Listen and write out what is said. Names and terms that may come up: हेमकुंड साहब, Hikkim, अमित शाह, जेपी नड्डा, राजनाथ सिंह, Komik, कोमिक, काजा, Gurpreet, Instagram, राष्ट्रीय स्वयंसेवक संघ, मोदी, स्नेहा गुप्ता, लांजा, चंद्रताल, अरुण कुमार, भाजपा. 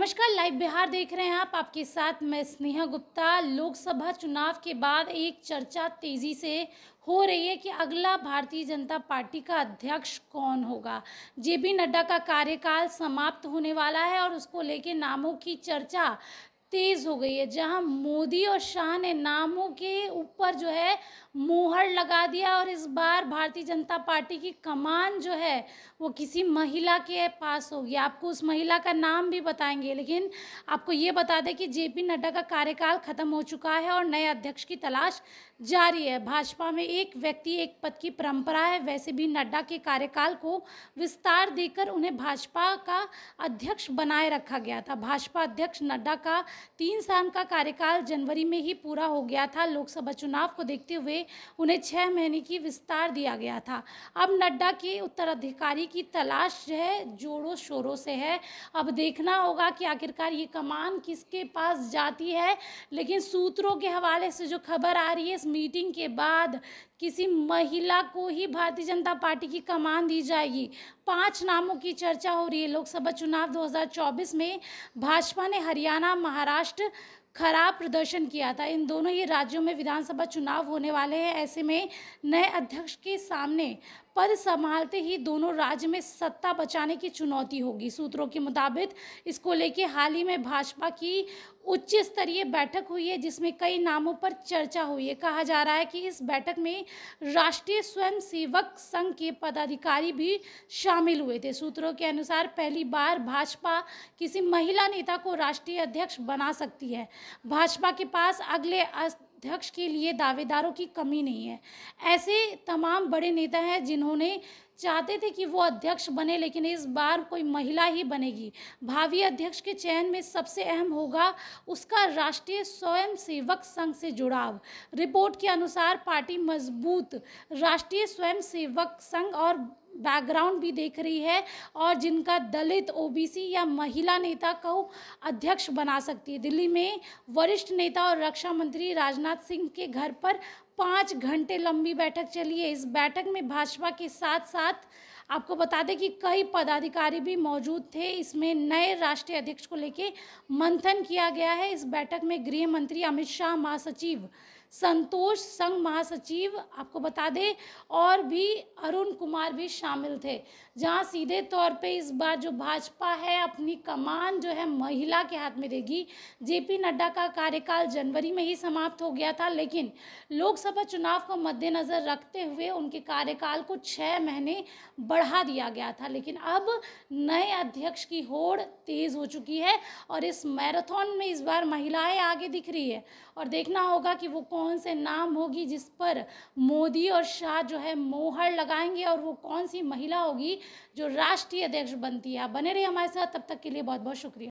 नमस्कार, लाइव बिहार देख रहे हैं आप। आपके साथ मैं स्नेहा गुप्ता। लोकसभा चुनाव के बाद एक चर्चा तेज़ी से हो रही है कि अगला भारतीय जनता पार्टी का अध्यक्ष कौन होगा। जेपी नड्डा का कार्यकाल समाप्त होने वाला है और उसको लेके नामों की चर्चा तेज़ हो गई है। जहां मोदी और शाह ने नामों के ऊपर जो है मोहर लगा दिया और इस बार भारतीय जनता पार्टी की कमान जो है वो किसी महिला के पास होगी। आपको उस महिला का नाम भी बताएंगे, लेकिन आपको ये बता दें कि जेपी नड्डा का कार्यकाल ख़त्म हो चुका है और नए अध्यक्ष की तलाश जारी है। भाजपा में एक व्यक्ति एक पद की परंपरा है। वैसे भी नड्डा के कार्यकाल को विस्तार देकर उन्हें भाजपा का अध्यक्ष बनाए रखा गया था। भाजपा अध्यक्ष नड्डा का 3 साल का कार्यकाल जनवरी में ही पूरा हो गया था। लोकसभा चुनाव को देखते हुए उन्हें 6 महीने की विस्तार दिया गया था। अब नड्डा के उत्तराधिकारी की तलाश जो है जोरों शोरों से है। अब देखना होगा कि आखिरकार ये कमान किसके पास जाती है। लेकिन सूत्रों के हवाले से जो खबर आ रही है, इस मीटिंग के बाद किसी महिला को ही भारतीय जनता पार्टी की कमान दी जाएगी। 5 नामों की चर्चा हो रही है। लोकसभा चुनाव 2024 में भाजपा ने हरियाणा, महाराष्ट्र खराब प्रदर्शन किया था। इन दोनों ही राज्यों में विधानसभा चुनाव होने वाले हैं। ऐसे में नए अध्यक्ष के सामने पद संभालते ही दोनों राज्य में सत्ता बचाने की चुनौती होगी। सूत्रों के मुताबिक इसको लेके हाल ही में भाजपा की उच्च स्तरीय बैठक हुई है, जिसमें कई नामों पर चर्चा हुई है। कहा जा रहा है कि इस बैठक में राष्ट्रीय स्वयंसेवक संघ के पदाधिकारी भी शामिल हुए थे। सूत्रों के अनुसार पहली बार भाजपा किसी महिला नेता को राष्ट्रीय अध्यक्ष बना सकती है। भाजपा के पास अगले अध्यक्ष के लिए दावेदारों की कमी नहीं है। ऐसे तमाम बड़े नेता हैं जिन्होंने चाहते थे कि वो अध्यक्ष बने, लेकिन इस बार कोई महिला ही बनेगी। भावी अध्यक्ष के चयन में सबसे अहम होगा उसका राष्ट्रीय स्वयंसेवक संघ से जुड़ाव। रिपोर्ट के अनुसार पार्टी मजबूत राष्ट्रीय स्वयंसेवक संघ और बैकग्राउंड भी देख रही है और जिनका दलित, ओबीसी या महिला नेता को अध्यक्ष बना सकती है। दिल्ली में वरिष्ठ नेता और रक्षा मंत्री राजनाथ सिंह के घर पर 5 घंटे लंबी बैठक चली है। इस बैठक में भाजपा के साथ साथ आपको बता दें कि कई पदाधिकारी भी मौजूद थे। इसमें नए राष्ट्रीय अध्यक्ष को लेकर मंथन किया गया है। इस बैठक में गृह मंत्री अमित शाह, महासचिव संतोष संघ महासचिव आपको बता दें और भी अरुण कुमार भी शामिल थे। जहां सीधे तौर पे इस बार जो भाजपा है अपनी कमान जो है महिला के हाथ में देगी। जेपी नड्डा का कार्यकाल जनवरी में ही समाप्त हो गया था, लेकिन लोकसभा चुनाव को मद्देनज़र रखते हुए उनके कार्यकाल को 6 महीने बढ़ा दिया गया था। लेकिन अब नए अध्यक्ष की होड़ तेज़ हो चुकी है और इस मैराथन में इस बार महिलाएँ आगे दिख रही है और देखना होगा कि वो कौन से नाम होगी जिस पर मोदी और शाह जो है मोहर लगाएंगे और वो कौन सी महिला होगी जो राष्ट्रीय अध्यक्ष बनती है। बने रहिए हमारे साथ, तब तक के लिए बहुत बहुत शुक्रिया।